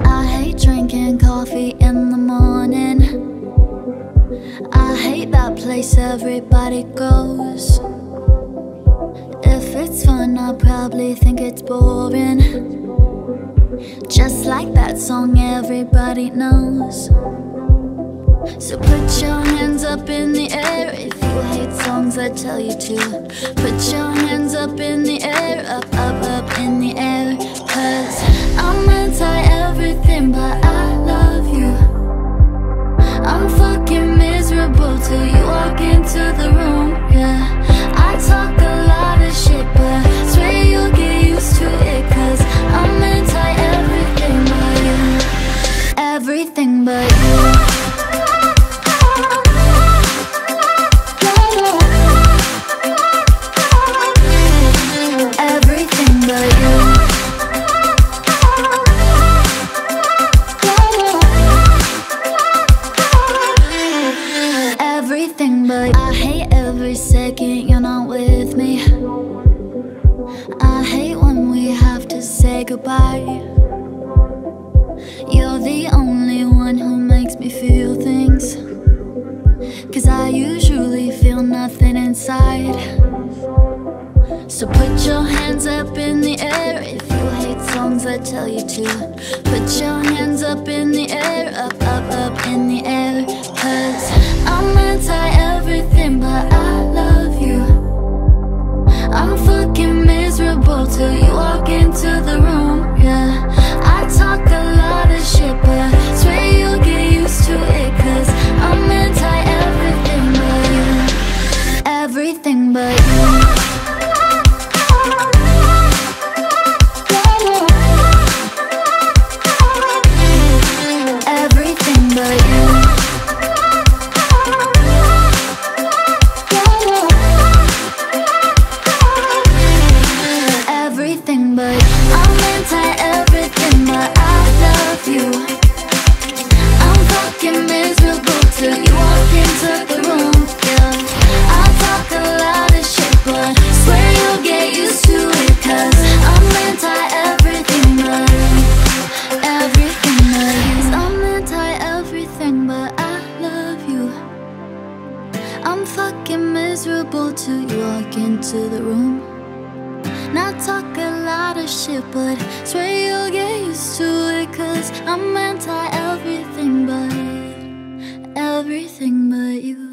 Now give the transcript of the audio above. I hate drinking coffee in the morning. I hate that place everybody goes. If it's fun, I'll probably think it's boring, just like that song everybody knows. So put your hands up in the air if you hate songs I tell you to. Put your hands up in the air, up, up, up in the air. 'Cause I'm anti-everything, but I love you. I'm fucking miserable till you walk into the room, yeah. I talk a lot of shit, but I swear you'll get used to it. 'Cause I'm anti-everything but you. Everything but you. I hate every second you're not with me. I hate when we have to say goodbye. You're the only one who makes me feel things, 'cause I usually feel nothing inside. So put your hands up in the air if you hate songs I tell you to. Put your hands up in the air, up, up, up in the air. 'Cause I'm anti-everything but I love you. I'm fucking miserable till you walk into the room, yeah. I talk a lot of shit, but I swear you'll get used to it. 'Cause I'm anti-everything but you. Everything but you. I'm fucking miserable till you walk into the room. Now I talk a lot of shit, but I swear you'll get used to it. 'Cause I'm anti-everything but you.